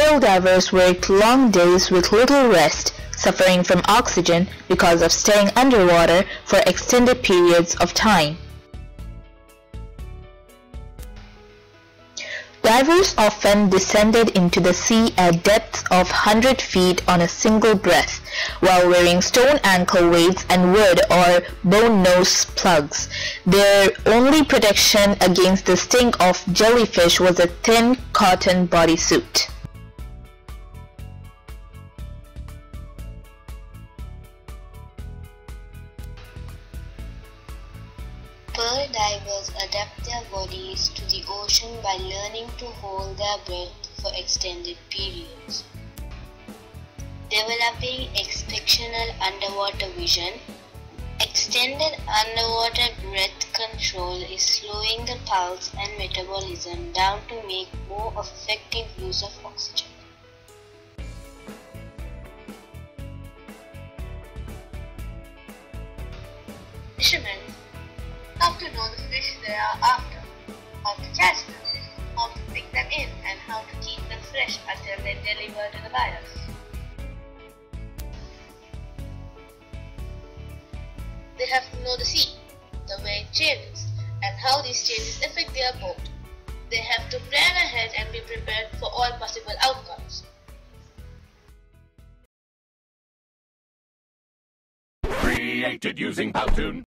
Trail divers worked long days with little rest, suffering from oxygen because of staying underwater for extended periods of time. Divers often descended into the sea at depths of 100 feet on a single breath, while wearing stone ankle weights and wood or bone nose plugs. Their only protection against the sting of jellyfish was a thin cotton bodysuit. Pearl divers adapt their bodies to the ocean by learning to hold their breath for extended periods, developing exceptional underwater vision. Extended underwater breath control is slowing the pulse and metabolism down to make more effective use of oxygen. Fishermen love to know the fish they are after, how to catch them, how to pick them in, and how to keep them fresh until they are delivered to the buyers. They have to know the sea, the way it changes, and how these changes affect their boat. They have to plan ahead and be prepared for all possible outcomes. Created using Powtoon.